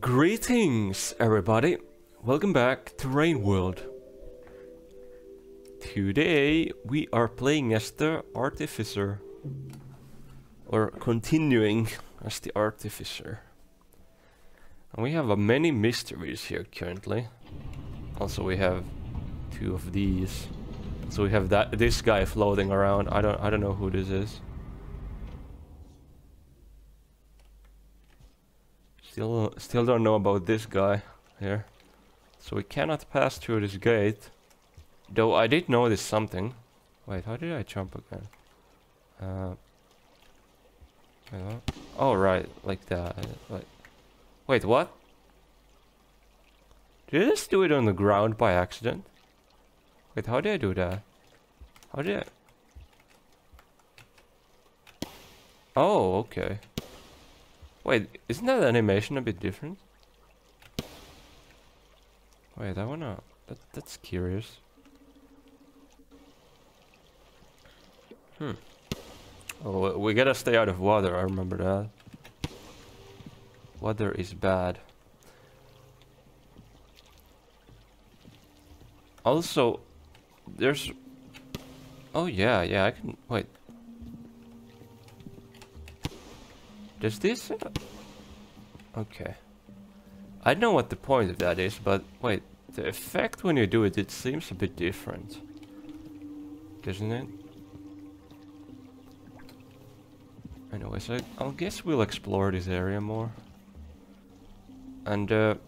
Greetings, everybody. Welcome back to Rain World. Today we are playing as the Artificer. Or continuing as the Artificer. And we have many mysteries here currently. Also we have two of these. So we have this guy floating around. I don't know who this is. Still don't know about this guy here. So we cannot pass through this gate. Though I did notice something. Wait, how did I jump again? Oh, right, like that. Wait, what? Did I just do it on the ground by accident? Wait, how did I do that? How did I... Oh, okay. Wait, isn't that animation a bit different? Wait, I wanna... That's curious. Oh, we gotta stay out of water, I remember that. Water is bad. Also, there's... Oh yeah, I can... Wait. Does this... Okay. I know what the point of that is, but wait. The effect when you do it, it seems a bit different. Doesn't it? Anyways, I'll guess we'll explore this area more. And, Oh.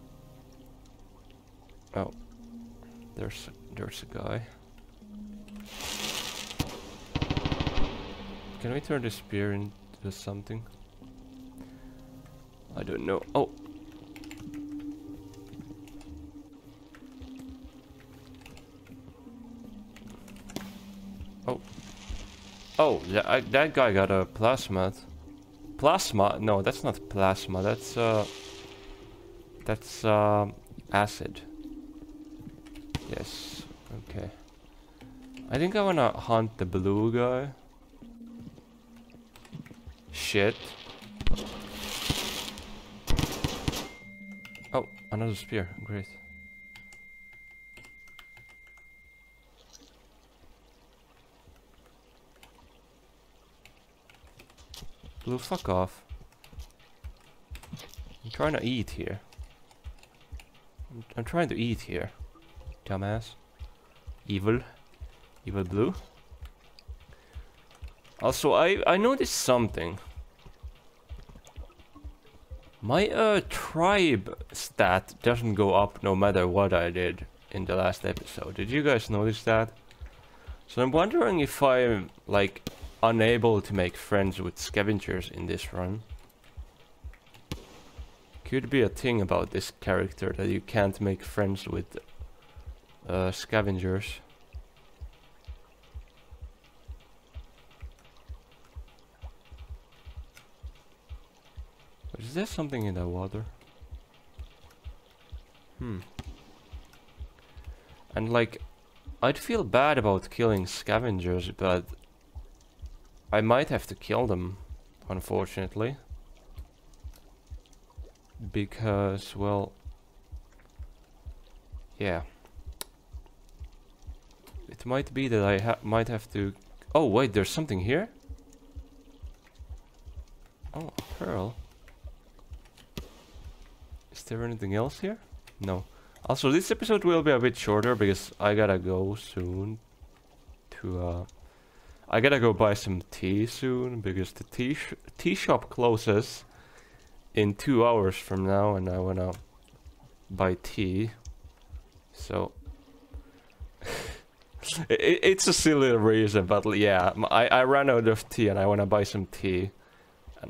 There's a guy. Can we turn the spear into something? I don't know. Oh! Oh. Oh, yeah, that guy got a plasma. Plasma? No, that's not plasma. That's acid. Yes. Okay. I think I wanna hunt the blue guy. Shit. Oh, another spear. Great. Blue, fuck off. I'm trying to eat here. I'm trying to eat here. Dumbass. Evil. Evil blue. Also, I noticed something. My tribe stat doesn't go up no matter what I did in the last episode. Did you guys notice that? So I'm wondering if I'm like unable to make friends with scavengers in this run. Could be a thing about this character that you can't make friends with scavengers. Is there something in that water? And like, I'd feel bad about killing scavengers, but I might have to kill them, unfortunately. Because, well... Yeah. It might be that I might have to... Oh wait, there's something here? Oh, a pearl. Is there anything else here? No. Also, this episode will be a bit shorter because I gotta go soon to I gotta go buy some tea soon because the tea shop closes in 2 hours from now and I wanna buy tea. So it's a silly reason, but yeah, I ran out of tea and I wanna buy some tea.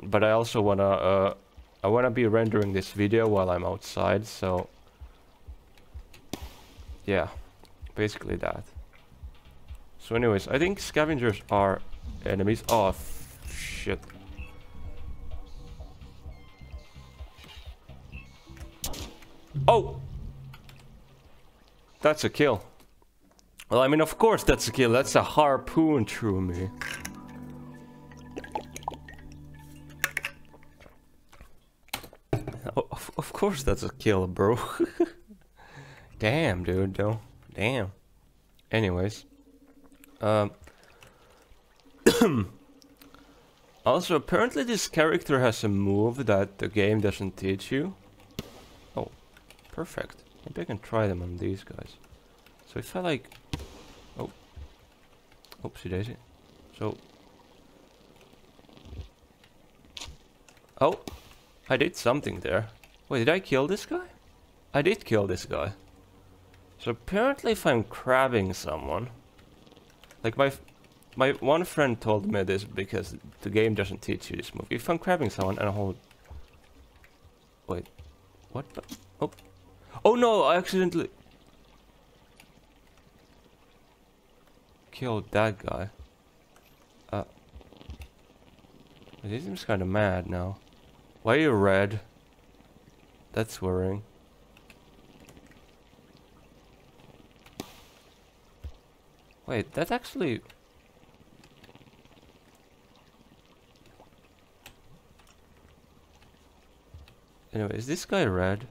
But I also wanna I want to be rendering this video while I'm outside, so... Yeah, basically that. So anyways, I think scavengers are enemies. Oh, shit. Oh! That's a kill. Well, I mean, of course that's a kill. That's a harpoon through me. Of course that's a kill, bro. Damn, dude, though. Damn. Anyways. Also, apparently this character has a move that the game doesn't teach you. Oh, perfect. Maybe I can try them on these guys. So if I like... Oh. Oopsie daisy. So... Oh. I did something there. Wait, did I kill this guy? I did kill this guy. So apparently if I'm crabbing someone... Like my one friend told me this because the game doesn't teach you this move. If I'm crabbing someone and I hold... Wait. What the... Oh. Oh no, I accidentally... Killed that guy. This seems kind of mad now. Why are you red? That's worrying. Wait, that actually... Anyway, is this guy red?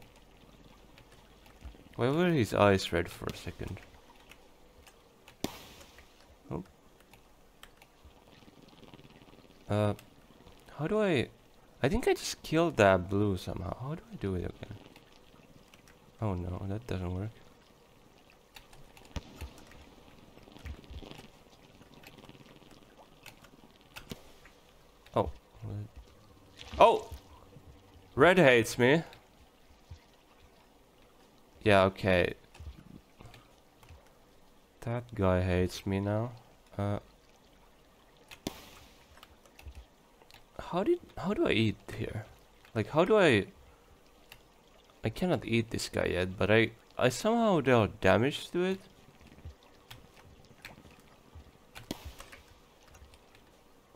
Why were his eyes red for a second? Oh. How do I think I just killed that blue somehow. How do I do it again? Oh no, that doesn't work. Oh. Oh! Red hates me. Yeah, okay. That guy hates me now. How do I eat here? Like, how do I cannot eat this guy yet, but I somehow dealt damage to it.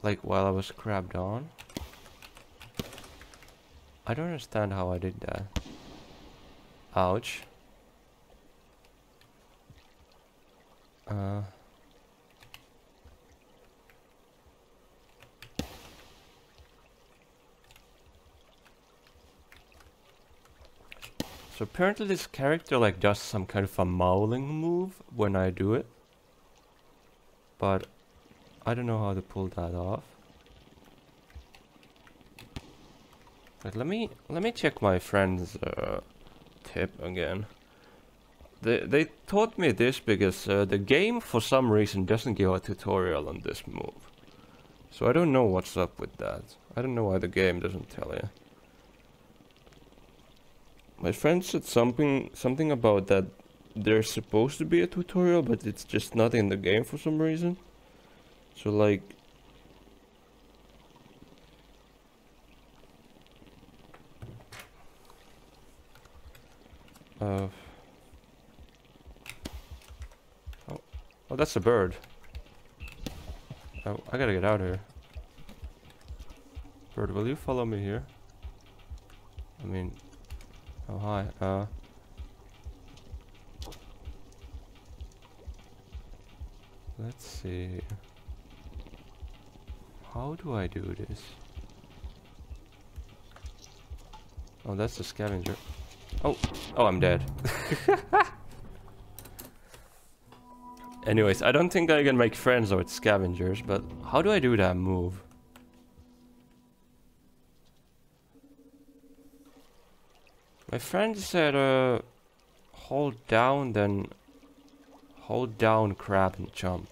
Like, while I was crabbed on. I don't understand how I did that. Ouch. So apparently this character like does some kind of a mauling move when I do it. But I don't know how to pull that off. But let me check my friend's tip again. They taught me this because the game for some reason doesn't give a tutorial on this move. So I don't know what's up with that. I don't know why the game doesn't tell you. My friend said something about that there's supposed to be a tutorial, but it's just not in the game for some reason. So like... Oh, that's a bird. Oh, I gotta get out of here. Bird, will you follow me here? I mean... Oh, hi, let's see... How do I do this? Oh, that's the scavenger. Oh, I'm dead. Anyways, I don't think I can make friends with scavengers, but how do I do that move? My friend said, hold down, then hold down, crab, and jump.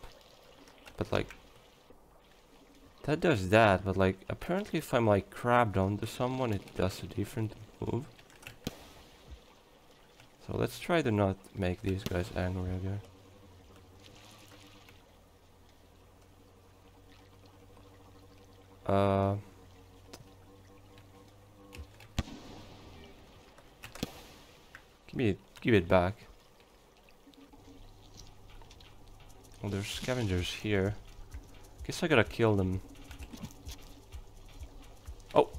But like, that does that, but like, apparently if I'm like crabbed onto someone, it does a different move. So let's try to not make these guys angry again. Give it back. Oh, there's scavengers here. Guess I gotta kill them. Oh!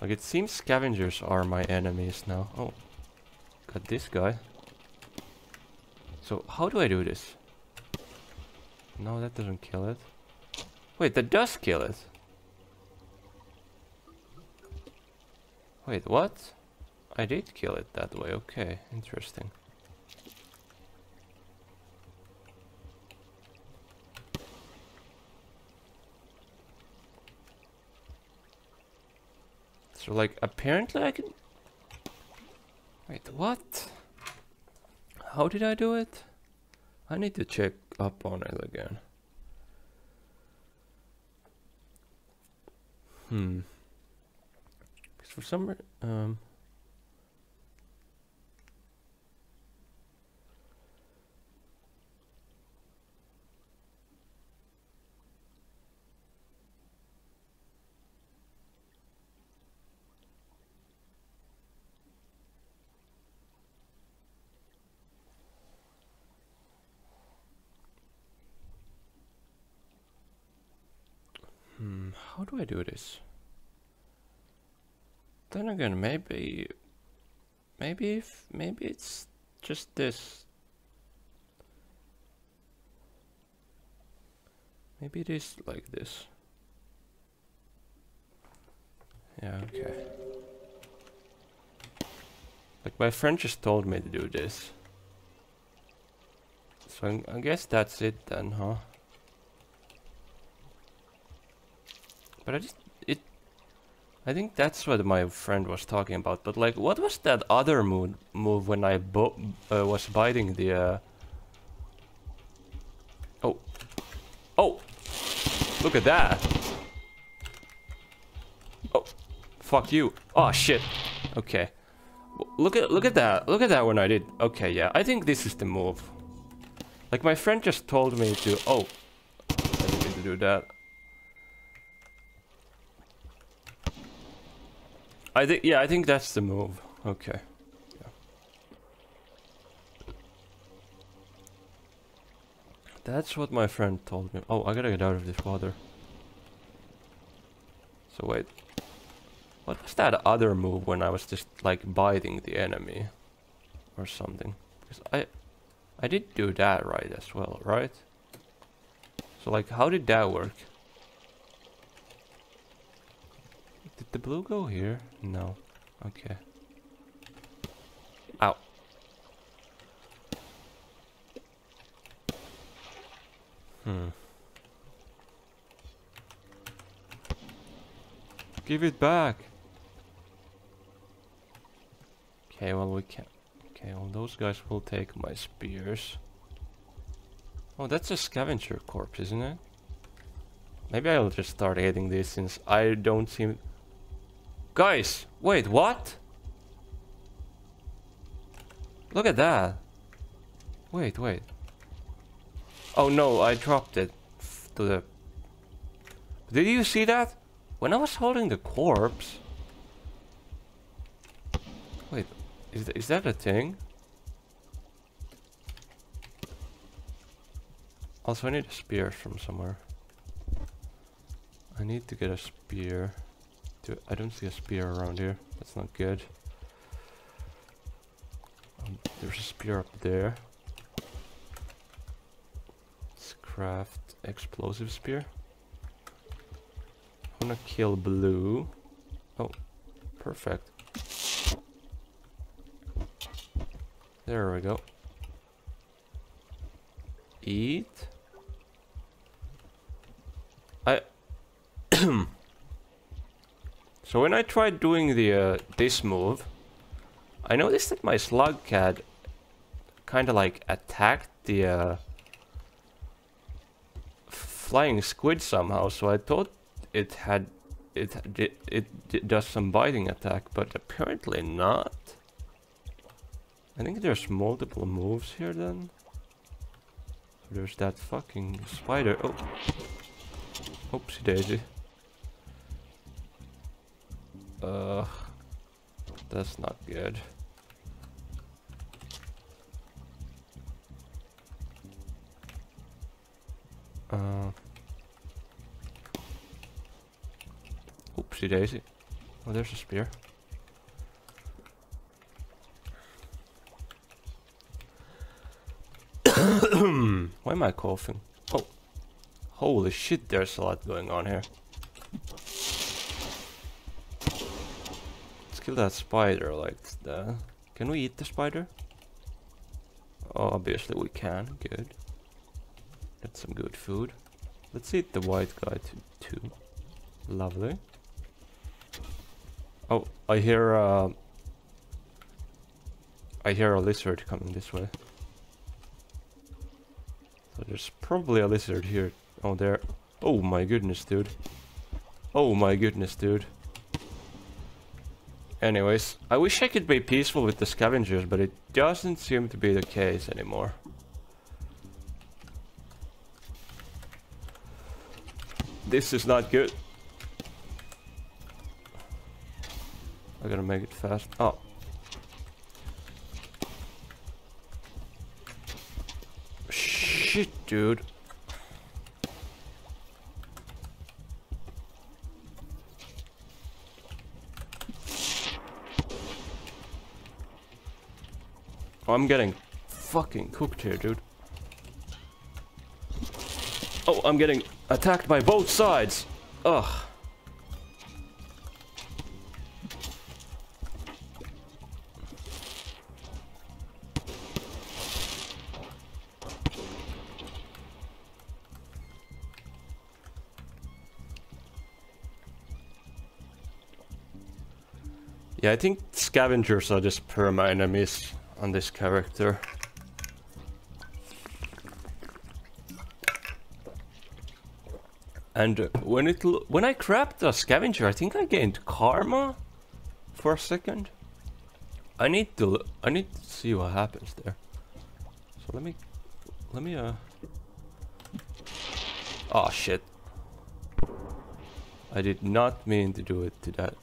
Like, it seems scavengers are my enemies now. Oh. Got this guy. So, how do I do this? No, that doesn't kill it. Wait, that does kill it. Wait, what? I did kill it that way, okay, interesting. So, like, apparently I can... Wait, what? How did I do it? I need to check up on it again. Because for some reason... How do I do this? Then again, maybe it's just this. Maybe it is like this. Yeah, okay. Like my friend just told me to do this. So I guess that's it then, huh? But I think that's what my friend was talking about. But like, what was that other move when I was biting the? Oh, look at that! Oh, fuck you! Oh shit! Okay, look at that when I did. Okay, yeah, I think this is the move. Like my friend just told me to. Oh, I didn't mean to do that. I think that's the move. Okay. Yeah. That's what my friend told me. Oh, I gotta get out of this water. So wait. What was that other move when I was just like biting the enemy or something? Because I did do that right as well, right? So like, how did that work? Did the blue go here? No. Okay. Ow. Give it back. Okay, well we can't. Okay, well those guys will take my spears. Oh, that's a scavenger corpse, isn't it? Maybe I'll just start hitting this since I don't seem... Guys, wait, what? Look at that. Wait. Oh no, I dropped it to the... Did you see that? When I was holding the corpse... Wait, is that a thing? Also, I need a spear from somewhere. I need to get a spear. I don't see a spear around here. That's not good. There's a spear up there. Let's craft explosive spear. I'm gonna kill blue. Oh, perfect. There we go. Eat. So when I tried doing the this move, I noticed that my Slugcat kind of like attacked the flying squid somehow. So I thought it does some biting attack, but apparently not. I think there's multiple moves here then. There's that fucking spider. Oh, oopsie daisy. That's not good. Oopsie daisy. Oh, there's a spear. Why am I coughing? Oh, holy shit, there's a lot going on here. kill that spider like that. Can we eat the spider? Obviously we can. Good. That's some good food. Let's eat the white guy too. Lovely. Oh, I hear a lizard coming this way. So there's probably a lizard here. Oh, there. Oh my goodness, dude. Oh my goodness, dude. Anyways, I wish I could be peaceful with the scavengers, but it doesn't seem to be the case anymore. This is not good. I gotta make it fast. Oh. Shit, dude. I'm getting fucking cooked here, dude. Oh, I'm getting attacked by both sides. Ugh. Yeah, I think scavengers are just perma enemies on this character. And when I crapped a scavenger, I think I gained karma for a second. I need to see what happens there. So let me oh shit. I did not mean to do it to that.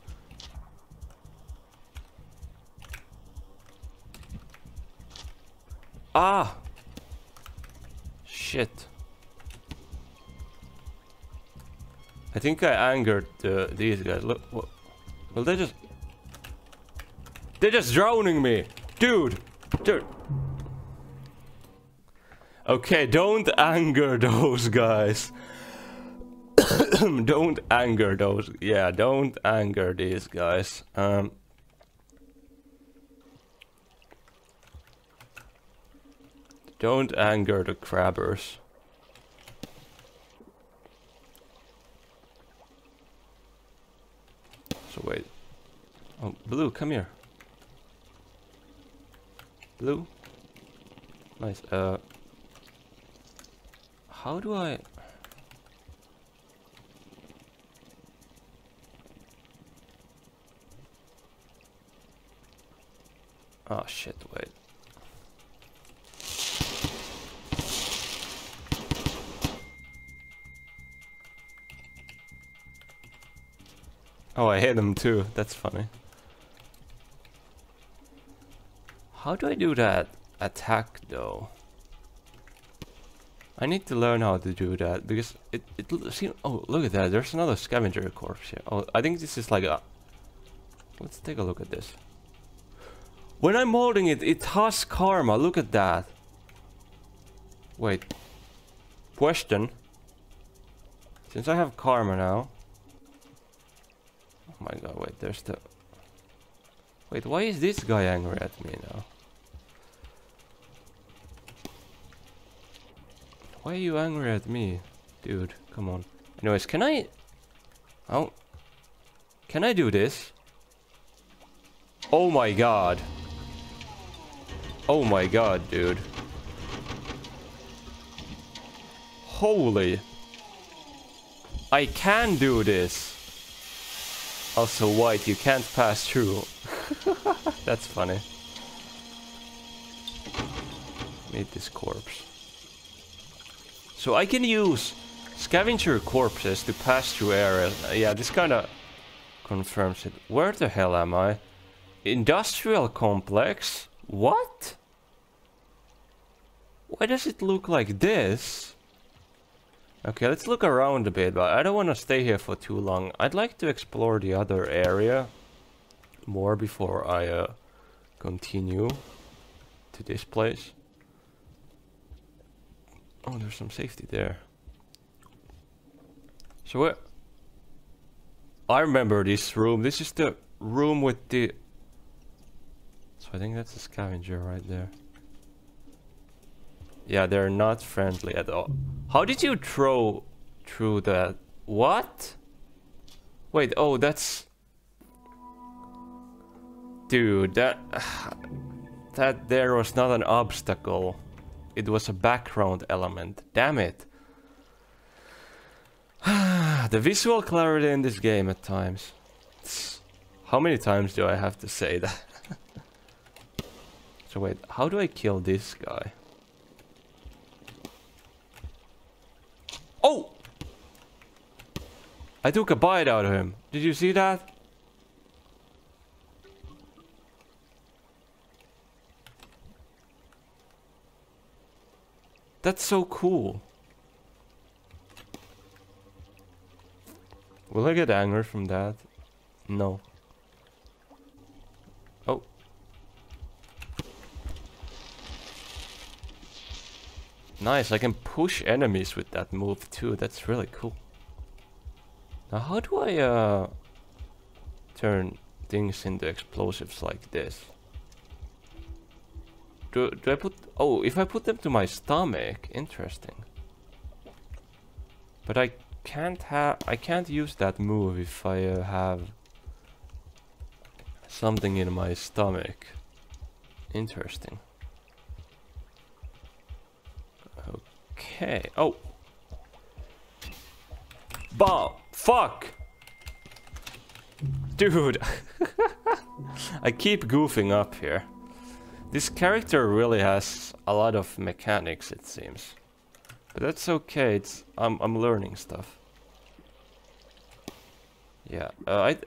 Ah! Shit. I think I angered these guys. Look, what? Well, they're just drowning me! Dude! Dude! Okay, don't anger those guys. Don't anger those. Yeah, don't anger these guys. Don't anger the crabbers. So wait. Oh, Blue, come here. Blue? Nice. How do I... Oh shit, wait. Oh, I hate them too. That's funny. How do I do that attack though? I need to learn how to do that because it seems. Oh, look at that! There's another scavenger corpse here. Oh, I think this is like a. Let's take a look at this. When I'm holding it, it has karma. Look at that. Wait. Question. Since I have karma now. Oh my god, wait, there's the... Wait, why is this guy angry at me now? Why are you angry at me? Dude, come on. Anyways, can I... Oh... Can I do this? Oh my god. Oh my god, dude. Holy... I can do this! Also white, you can't pass through. That's funny. Meet this corpse. So I can use scavenger corpses to pass through areas. Yeah, this kind of confirms it. Where the hell am I? Industrial complex? What? Why does it look like this? Okay, let's look around a bit, but I don't want to stay here for too long. I'd like to explore the other area more before I continue to this place. Oh, there's some safety there. So I remember this room. This is the room with the... So I think that's a scavenger right there. Yeah, they're not friendly at all. How did you throw through that? What? Wait, oh, that's... Dude, that there was not an obstacle. It was a background element. Damn it. The visual clarity in this game at times. How many times do I have to say that? So wait, how do I kill this guy? Oh! I took a bite out of him. Did you see that? That's so cool. Will I get angry from that? No. Oh. Nice, I can push enemies with that move too. That's really cool. Now how do I turn things into explosives like this? Do I put... Oh, if I put them to my stomach, interesting. But I can't have... I can't use that move if I have something in my stomach. Interesting. Okay. Oh. Bomb. Fuck. Dude. I keep goofing up here. This character really has a lot of mechanics, it seems. But that's okay, it's, I'm learning stuff. Yeah, the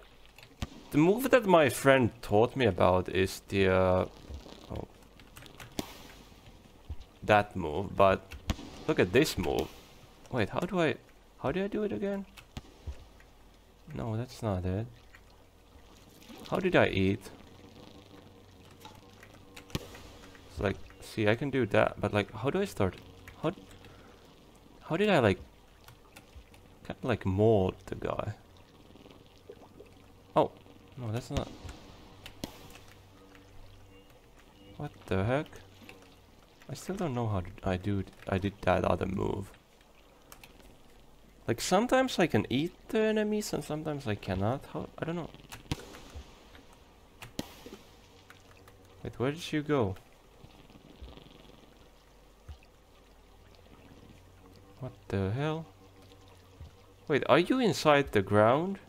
move that my friend taught me about is the... that move, but look at this move. Wait, how do I do it again? No, that's not it. How did I eat? Like, see, I can do that, but like, how do I start? How did I like, kind of like mold the guy? Oh, no, that's not. What the heck? I still don't know how I did that other move. Like sometimes I can eat the enemies and sometimes I cannot. How? I don't know. Wait, where did you go? What the hell? Wait, are you inside the ground?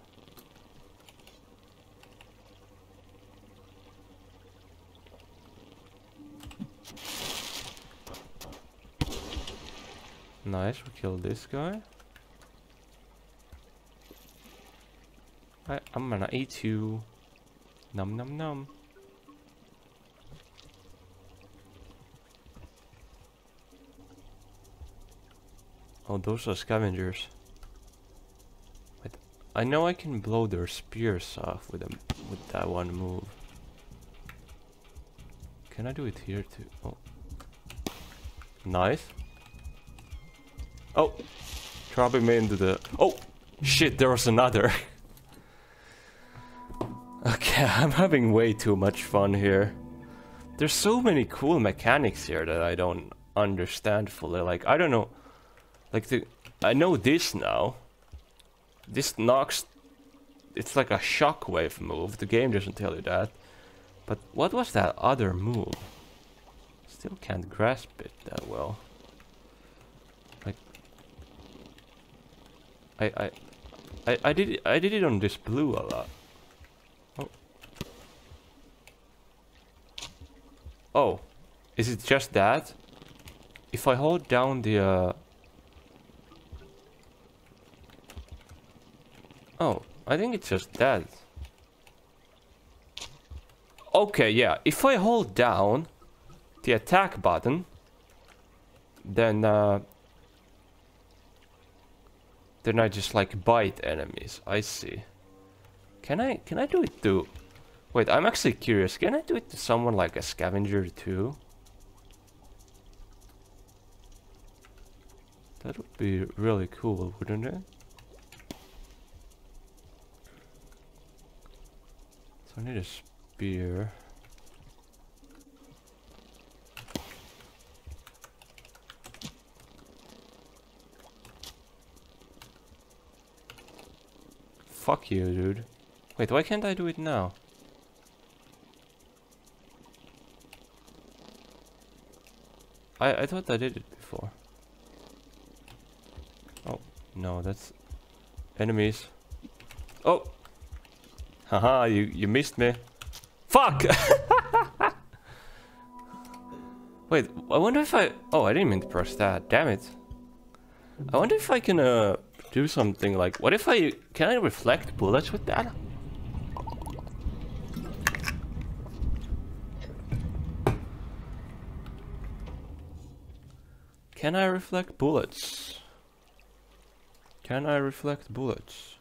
Nice, we killed this guy. I'm gonna eat you. Nom nom nom. Oh, those are scavengers. Wait, I know I can blow their spears off with them with that one move. Can I do it here too? Oh, nice. Oh, dropping me into the... Oh, shit! There was another. Okay, I'm having way too much fun here. There's so many cool mechanics here that I don't understand fully. Like, I don't know. Like I know this now. This knocks... It's like a shockwave move. The game doesn't tell you that. But what was that other move? Still can't grasp it that well. Like... I did it on this blue a lot. Oh. Oh. Is it just that? If I hold down the... Oh, I think it's just that. Okay, yeah. If I hold down the attack button, then I just like bite enemies. I see. Can I do it to... Wait, I'm actually curious. Can I do it to someone like a scavenger too? That would be really cool, wouldn't it? So I need a spear. Fuck you, dude. Wait, why can't I do it now? I thought I did it before. Oh, no, that's... enemies. Oh! Haha, you missed me. Fuck! Wait, I wonder if I... Oh, I didn't mean to press that, damn it. I wonder if I can do something like... What if I... Can I reflect bullets with that? Can I reflect bullets? Can I reflect bullets?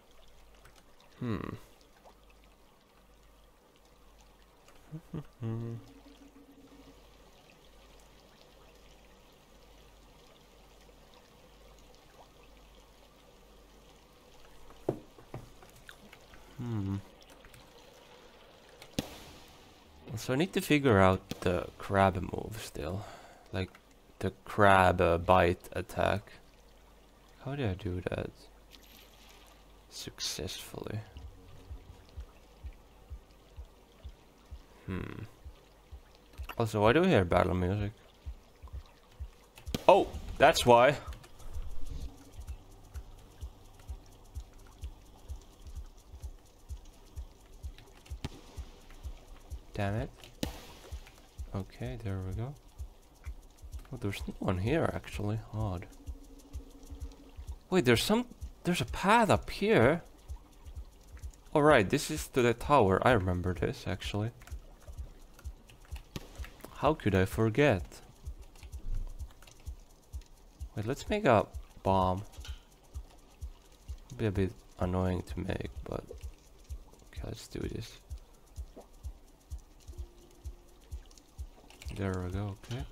So I need to figure out the crab move still. Like... the crab bite attack. How do I do that successfully? Also, why do we hear battle music? Oh, that's why. Damn it. Okay, there we go. Oh, there's no one here, actually. Odd. Wait, there's a path up here. Alright, this is to the tower. I remember this, actually. How could I forget? Wait, let's make a bomb. It'll be a bit annoying to make, but... Okay, let's do this. There we go, okay.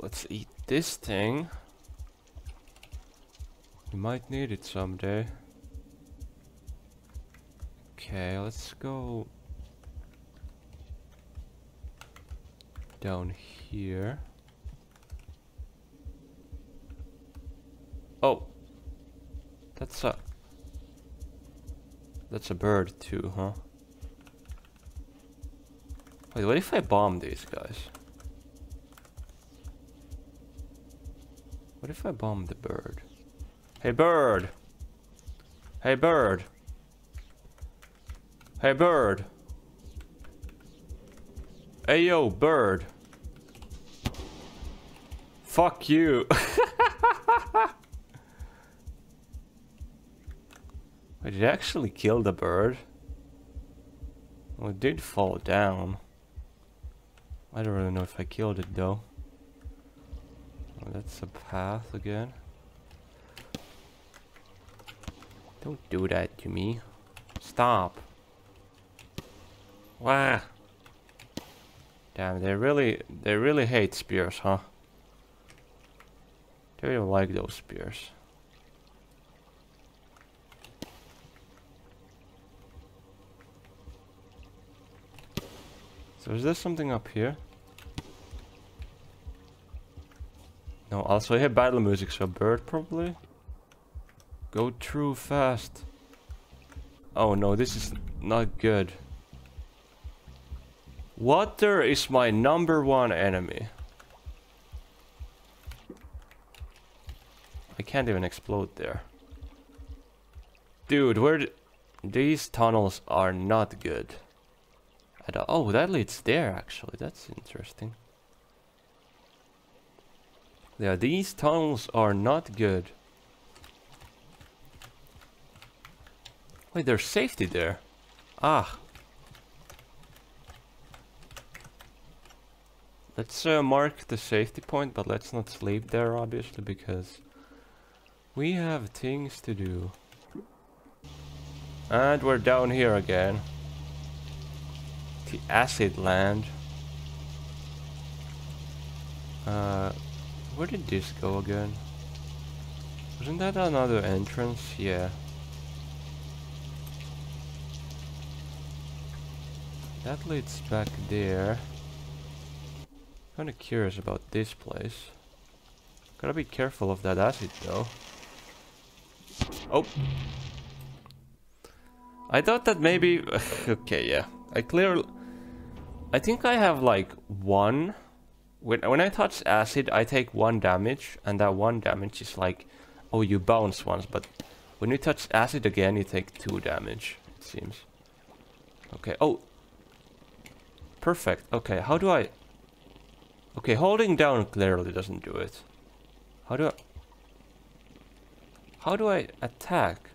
Let's eat this thing. We might need it someday. Okay, let's go down here. Oh, that's a bird too, huh? Wait, what if I bomb these guys? What if I bomb the bird? Hey bird! Hey bird! Hey bird! Hey yo bird! Fuck you! I did actually kill the bird. Well, it did fall down. I don't really know if I killed it though. That's a path again. Don't do that to me. Stop. Wah. Damn, they really hate spears, huh? They really like those spears. So is there something up here? No, also I hear battle music, so bird probably. Go through fast. Oh no, this is not good. Water is my #1 enemy. I can't even explode there. Dude, where these tunnels are not good. Oh, that leads there actually, that's interesting. Yeah, these tunnels are not good. Wait, there's safety there. Ah. Let's mark the safety point, but let's not sleep there, obviously, because we have things to do. And we're down here again. The acid land. Where did this go again? Wasn't that another entrance? Yeah. That leads back there. Kinda curious about this place. Gotta be careful of that acid though. Oh! I thought that maybe... okay, yeah. I think I have like one... When I touch acid, I take one damage, and that one damage is like... Oh, you bounce once, but when you touch acid again, you take 2 damage, it seems. Okay, oh! Perfect, okay, how do I... Okay, holding down clearly doesn't do it. How do I attack?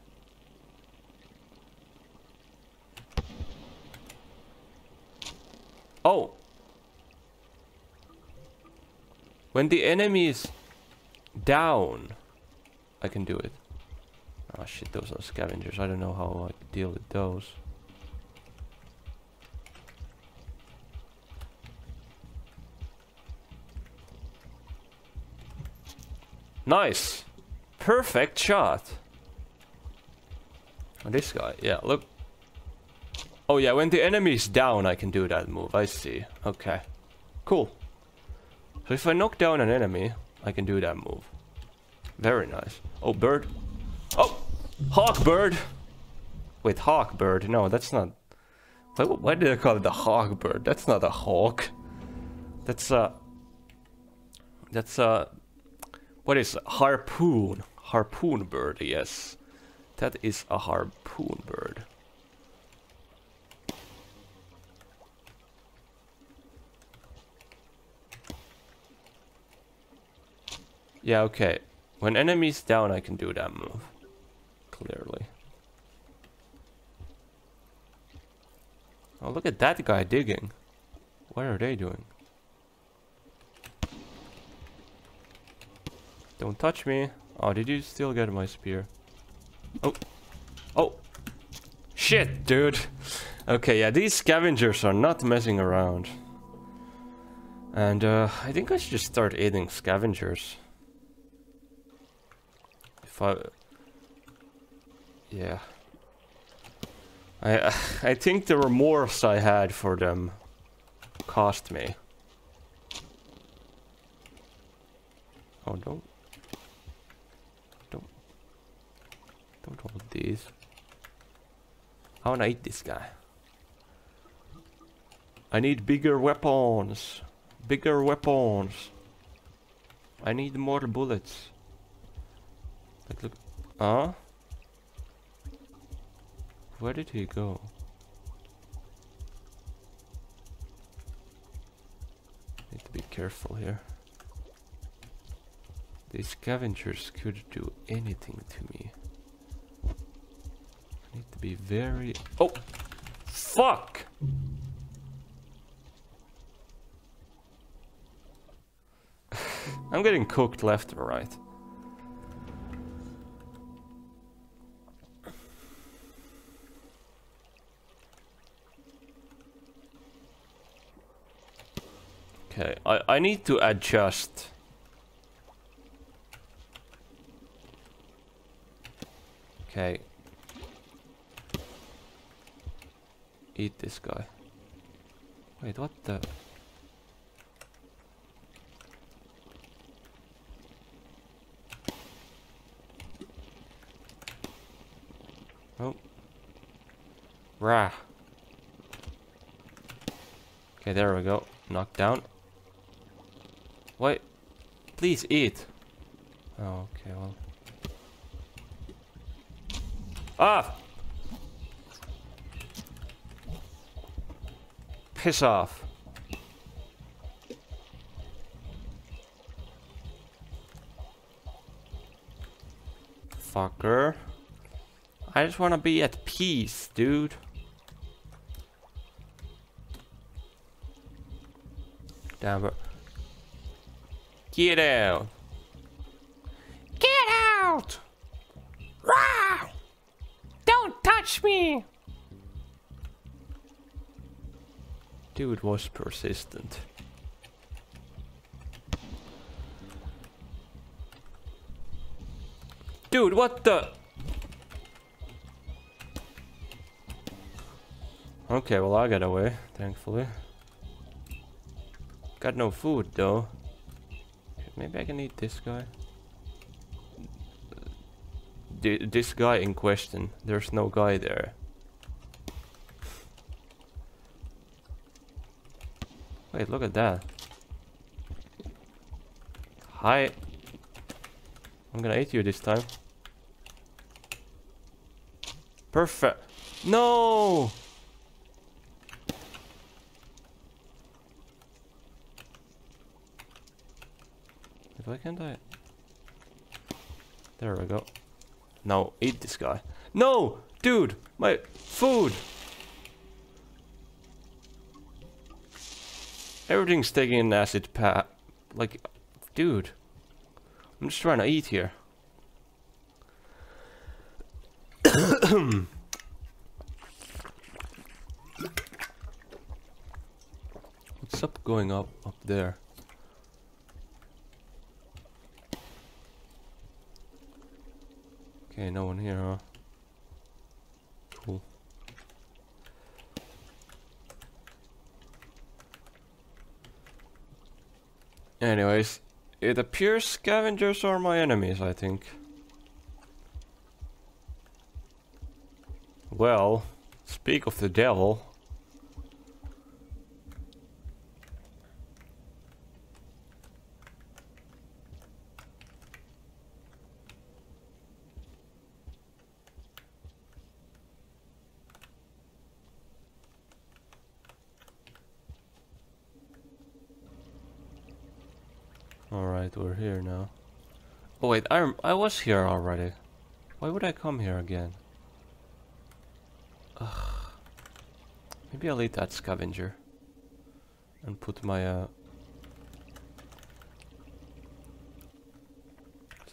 Oh! When the enemy is down, I can do it. Oh shit, those are scavengers. I don't know how I deal with those. Nice! Perfect shot! And this guy, yeah, look. Oh yeah, when the enemy is down, I can do that move, I see. Okay. Cool. So if I knock down an enemy, I can do that move. Very nice. Oh, bird. Oh! Hawk bird! Wait, hawk bird? No, that's not... Why did I call it the hawk bird? That's not a hawk. That's a... What is a harpoon? Harpoon bird, yes. That is a harpoon bird. Yeah, okay. When enemies down, I can do that move. Clearly. Oh, look at that guy digging. What are they doing? Don't touch me. Oh, did you still get my spear? Oh. Oh. Shit, dude. Okay, yeah, these scavengers are not messing around. And I think I should just start eating scavengers. If I... Yeah. I think the remorse I had for them cost me. Oh, don't. Don't hold these. I wanna eat this guy. I need bigger weapons. Bigger weapons. I need more bullets. Like, look. Huh? Where did he go? Need to be careful here. These scavengers could do anything to me. Need to be very... Oh! Fuck! I'm getting cooked left and right. Okay, I need to adjust. Okay. Eat this guy. Wait, what the? Oh. Rah. Okay, there we go. Knocked down. Wait. Please eat. Oh, okay, well. Ah! Piss off. Fucker. I just want to be at peace, dude. Damn, bro. Get out. Get out! Rah! Don't touch me! Dude was persistent. Dude, what the? Okay, well I got away, thankfully. Got no food though. Maybe I can eat this guy. This guy in question. There's no guy there. Wait, look at that. Hi. I'm gonna eat you this time. Perfect. No! Why can't I? There we go. No, eat this guy. No! Dude! My food! Everything's taking an acid path. Like, dude. I'm just trying to eat here. What's up going up there? Okay, no one here, huh? Cool. Anyways, it appears scavengers are my enemies, I think. Well, speak of the devil. We're here now. Oh wait, I was here already. Why would I come here again? Ugh. Maybe I'll eat that scavenger and put my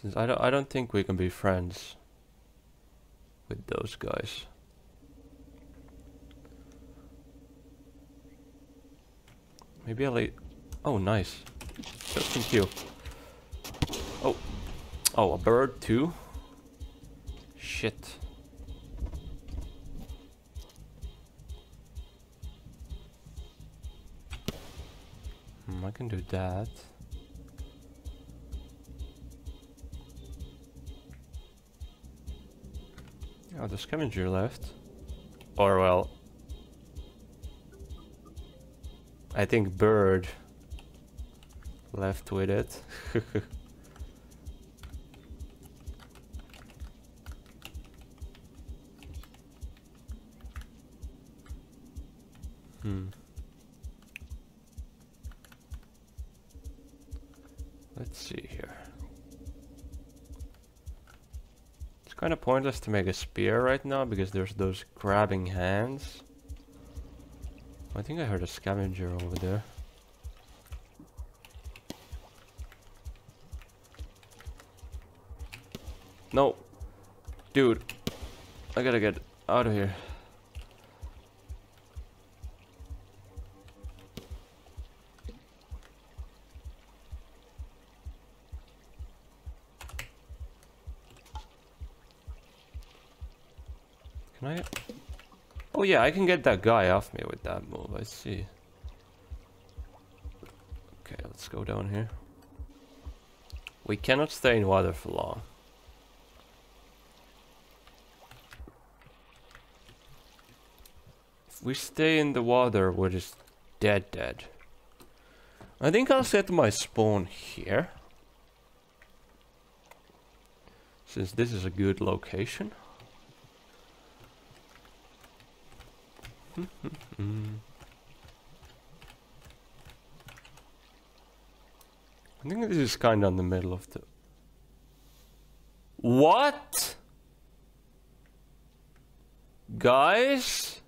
since I don't think we can be friends with those guys. Maybe I'll eat. Oh nice. Thank you. Oh, oh, a bird too? Shit. I can do that. Oh, the scavenger left. Or well, I think bird left with it. Let's see here. It's kind of pointless to make a spear right now because there's those grabbing hands. I think I heard a scavenger over there. No. Dude. I gotta get out of here. Can I? Oh yeah, I can get that guy off me with that move, I see. Okay, let's go down here. We cannot stay in water for long. We stay in the water, we're just dead. I think I'll set my spawn here, since this is a good location. I think this is kind of in the middle of the... What? Guys?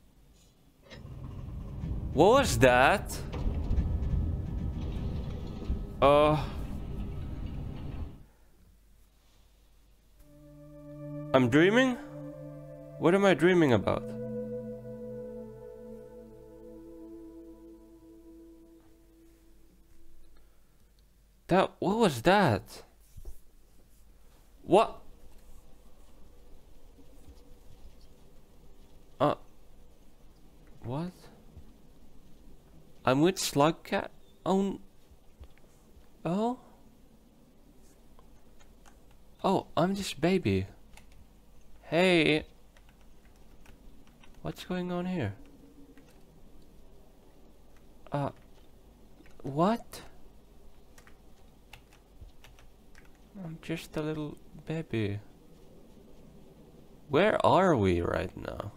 What was that? I'm dreaming? What am I dreaming about? What was that? What? What? I'm with Slugcat on... Oh? Oh, I'm this baby. Hey! What's going on here? What? I'm just a little baby. Where are we right now?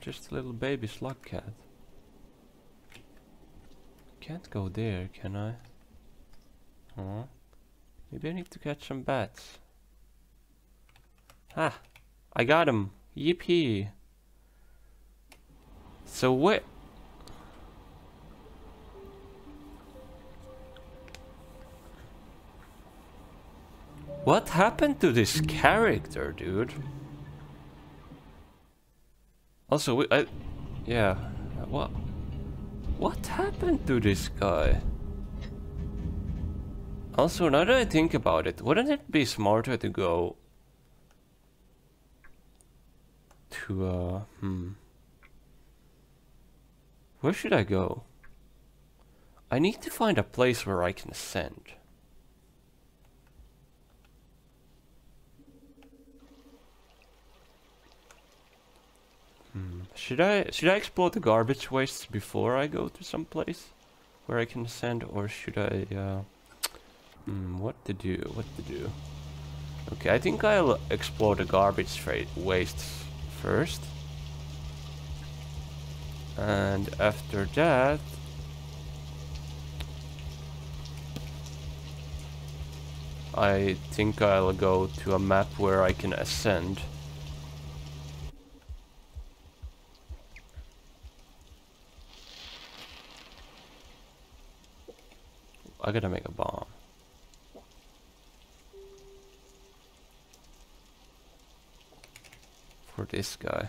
Just a little baby Slugcat. Can't go there, can I? Huh? Maybe I need to catch some bats. Ah! I got him! Yippee! So where? What happened to this character, dude? Also, what happened to this guy? Also, now that I think about it, wouldn't it be smarter to go to, where should I go? I need to find a place where I can ascend. Should I explore the garbage wastes before I go to some place where I can ascend, or should I? What to do? Okay, I think I'll explore the garbage wastes first, and after that, I think I'll go to a map where I can ascend. I gotta make a bomb. For this guy.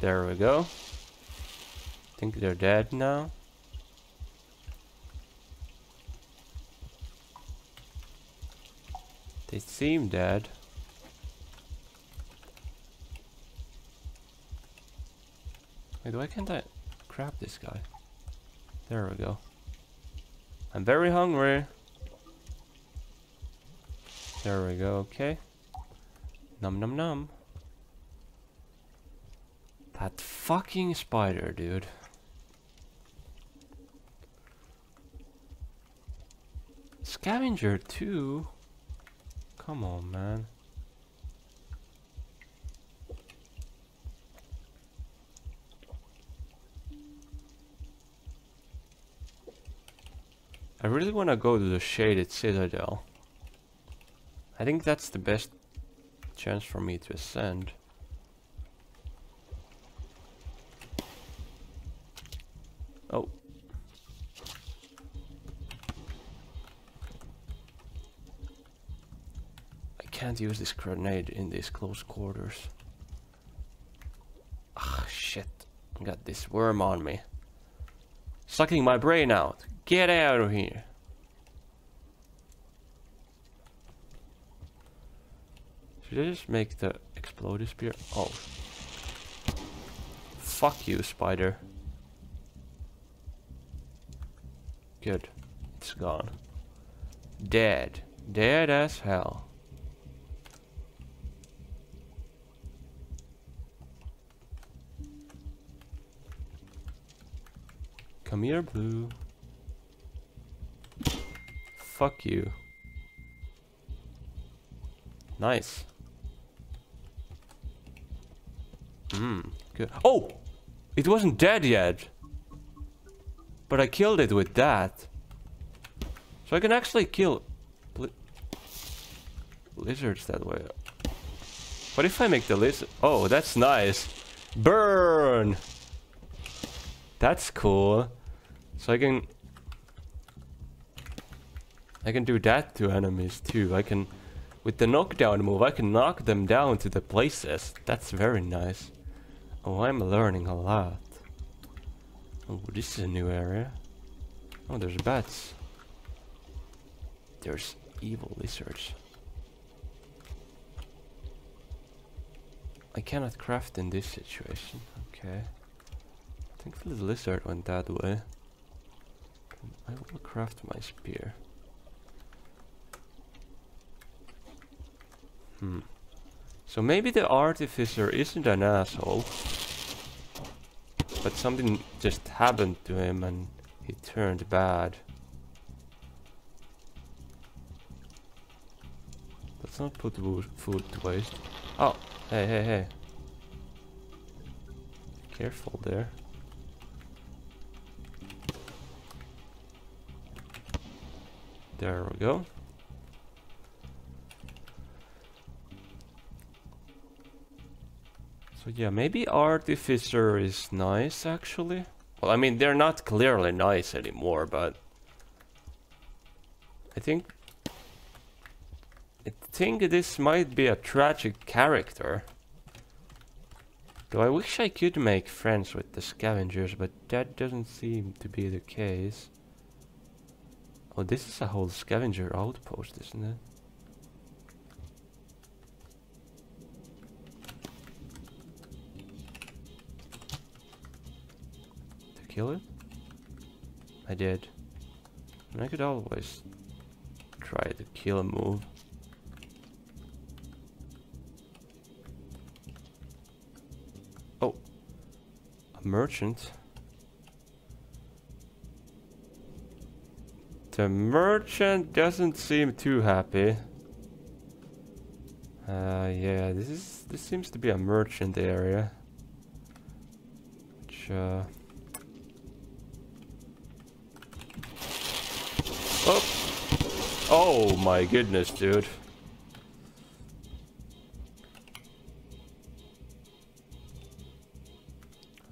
There we go. I think they're dead now. They seem dead. Wait, why can't I grab this guy? There we go. I'm very hungry. There we go, okay. Nom nom nom. That fucking spider, dude. Scavenger too? Come on, man. I really want to go to the Shaded Citadel. I think that's the best chance for me to ascend. Oh. I can't use this grenade in these close quarters. Ah, shit. I got this worm on me. Sucking my brain out. Get out of here. Should I just make the explode spear? Oh. Fuck you, spider. Good. It's gone. Dead. Dead as hell. Come here, blue. Fuck you. Nice. Good. Oh! It wasn't dead yet. But I killed it with that. So I can actually kill lizards that way. What if I make the lizard? Oh, that's nice. Burn! That's cool. So I can do that to enemies too. I can, with the knockdown move, I can knock them down to the places. That's very nice. Oh, I'm learning a lot. Oh, this is a new area. Oh, there's bats. There's evil lizards. I cannot craft in this situation. Okay. I think the lizard went that way. I will craft my spear. Hmm. So maybe the Artificer isn't an asshole. But something just happened to him and he turned bad. Let's not put food to waste. Oh, hey, hey, hey. Careful there. There we go. So yeah, maybe Artificer is nice actually. Well, I mean, they're not clearly nice anymore, but I think this might be a tragic character. Though I wish I could make friends with the scavengers, but that doesn't seem to be the case. Oh, this is a whole scavenger outpost, isn't it? Did I kill it? I did. And I could always try to kill a move. Oh, a merchant. The merchant doesn't seem too happy. Yeah, this seems to be a merchant area. Which oh. Oh my goodness, dude.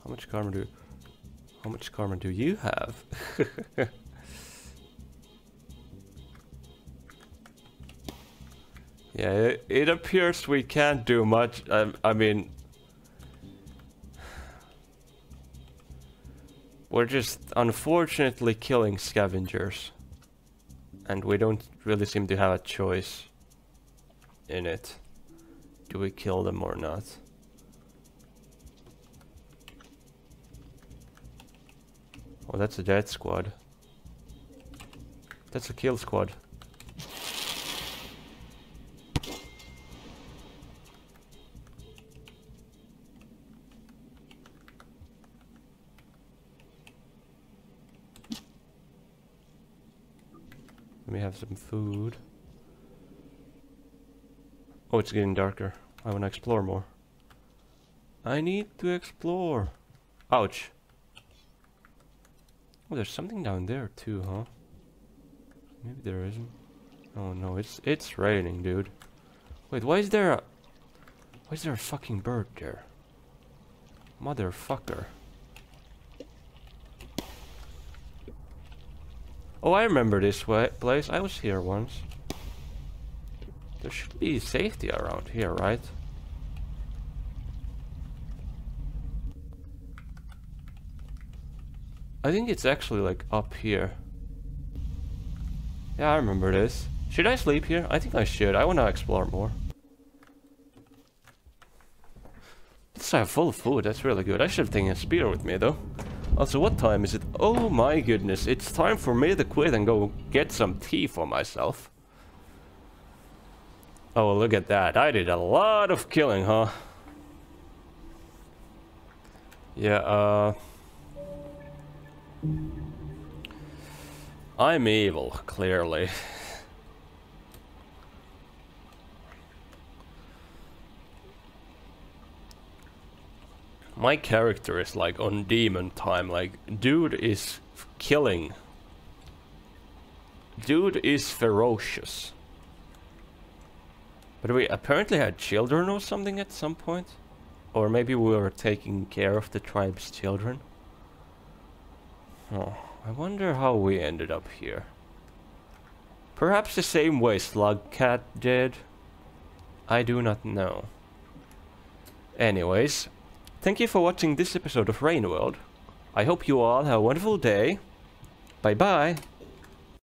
How much karma do you have? Yeah, it appears we can't do much. I mean, we're just unfortunately killing scavengers, and we don't really seem to have a choice in it. Do we kill them or not? Oh, that's a dead squad. That's a kill squad. We have some food. Oh, it's getting darker. I want to explore more. I need to explore. Ouch. Oh, there's something down there too, huh? Maybe there isn't. Oh no, it's raining, dude. Wait, why is there a fucking bird there? Motherfucker. Oh, I remember this place. I was here once. There should be safety around here, right? I think it's actually like up here. Yeah, I remember this. Should I sleep here? I think I should. I want to explore more. Let's have full food. That's really good. I should have taken a spear with me, though. Also, what time is it? Oh my goodness, it's time for me to quit and go get some tea for myself. Oh, look at that. I did a lot of killing, huh? Yeah, I'm evil, clearly. My character is like on demon time, like dude is killing. Dude is ferocious. But we apparently had children or something at some point. Or maybe we were taking care of the tribe's children. Oh, I wonder how we ended up here. Perhaps the same way Slugcat did. I do not know. Anyways. Thank you for watching this episode of Rain World. I hope you all have a wonderful day. Bye-bye.